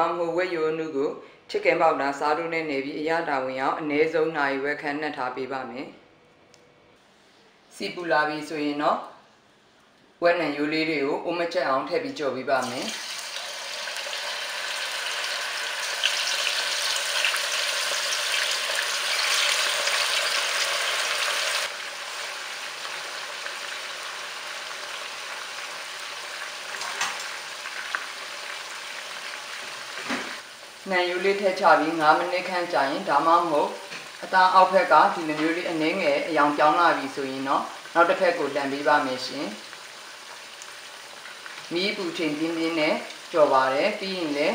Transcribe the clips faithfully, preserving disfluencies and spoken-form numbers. Mamma where you nugu, chicken babda, Sadune Navy, Yadawian, and Nazo Naiwe cannet happy by me. Sipulavi suino when you lead you, Umacha aunt heavy joby by me. Now you let her charming, Ramanic and giant, Damamo, a town of her car, the newly and name a young Janavi Suino, not a peckle than Biba machine. Me putting in there, Jovare, being there,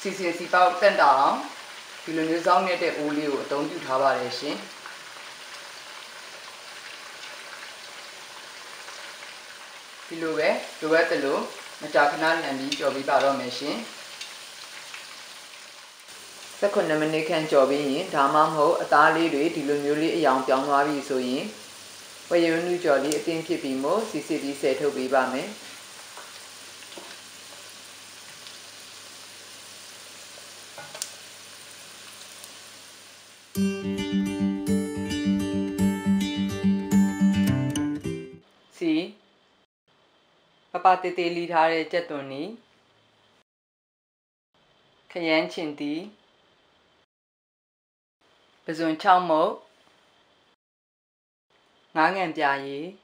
Sissi Sipa Pendam, you lose on it, Ulio, don't you have a machine? Piloe, Duetalo, a Jacqueline and each of Biba machine. The condemnation can job in Tamamho, a tally, Dilunuli, a young Pianwavi so in. Where you knew Jolly, a thing keeping more, C C D said to be by me. See, Papa Teli Hare Chetoni Kayan Chinti. Bazun Chamo Nang and Yayi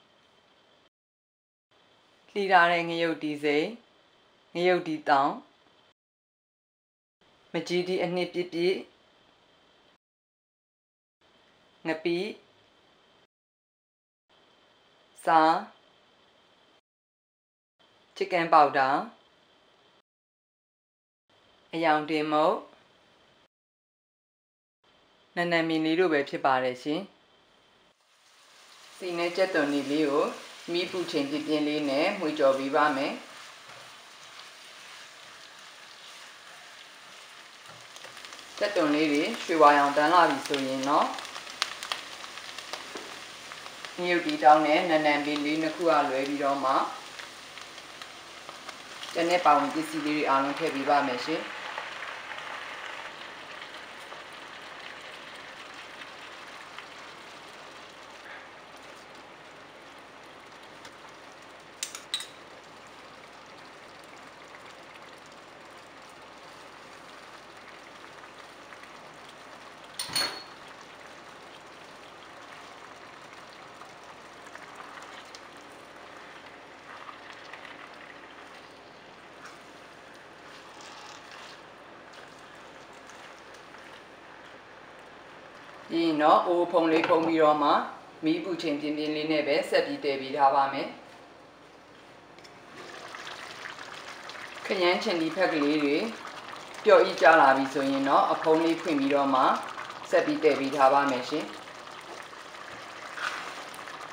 Lidarang Yodize Yodi Down Majidi and Nipipi Napi Sa Chicken Powder A young demo Nanami Lido Webshipareshi. Signature Tony Leo, me poo change in Lene, which of Vivame Tatonili, Shiwayantana Visuino. New be down there, Nanami Linakua Roma. The Nepal is the city on Kevivameshi. In no, O Pongley Pongi Roma, me booting in Linebe, Seppi David Havame. Canyan Chendi Pagli, Pio Ijalavi Soyino, a Pongley Primi Roma, Seppi David Havameshi.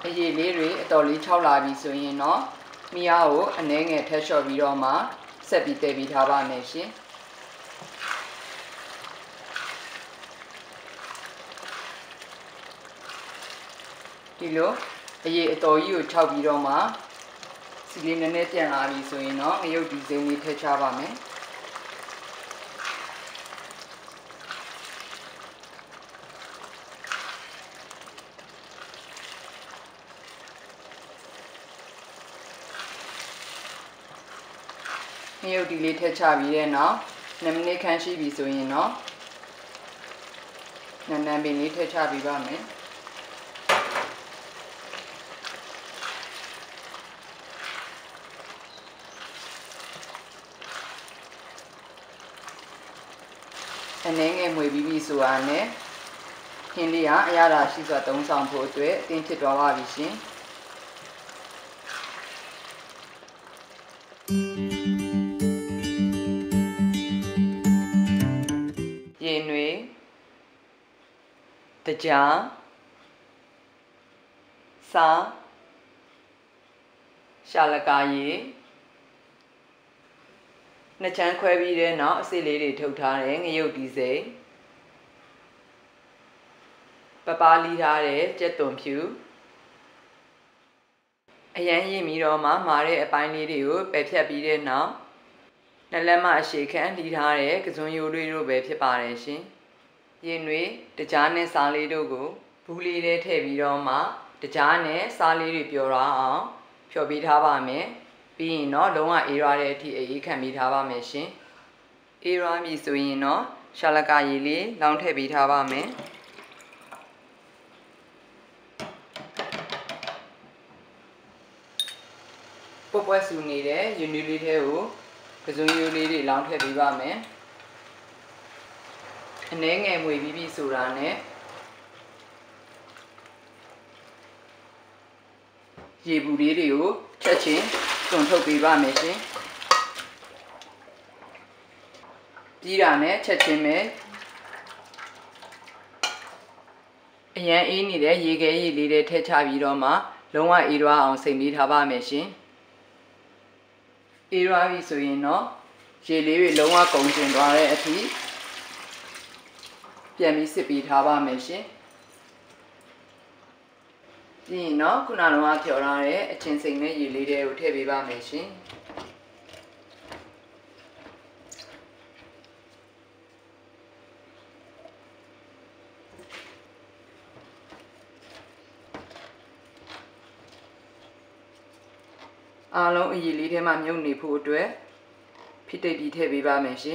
A year a dolly Chalavi Soyino, Miao, and then a Tesho Viroma, Seppi David Havameshi. Hello, I told you, Chaviroma. Silina Netian Avi, so you know, you'll be the new Chavame. You'll delete Chavirena, Namne can she be so you know? Namne Chavigame. And then we be so on it. India, Yara, she's a don't sound for it, think it all out. Yenway the jar Sa Shalagaye. The chan query there now, see lady totaling, yogize. Papa Lidare, jet don't pew. A yan ye miroma, marry a pine lady, you, better be there now. Nalama shaken, did Hare, Kazunyu Rubepi Pareshi. Yenwe, the Jane Sali Dogo, Puli de Teviroma, the Jane Sali Ripiora, Piobitabame, being no longer irradiate Kamitabameshi. Ira Misuino, Shalakayili, Long Tebitabame. Purpose you need it, you need it. Because you need it long to be warm. And then we will be so run it. You will be you touching, don't talk with warm machine. Dirane, touching me. And in it, you get it, you get it, you get it, you get it, Ira is in no, she live long a conjun dry at tea. Piamisipi Taba machine. Dino, Kunanoa Tiorare, a chancing me, you lead a Tebiba machine. I will show you the video. I will show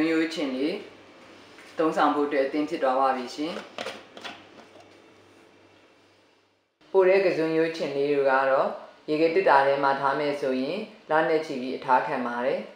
you Don't sample the tinted Ravishi. Puregazun you chinli rugaro, you get the dale matame sui, lande chivi, takemare.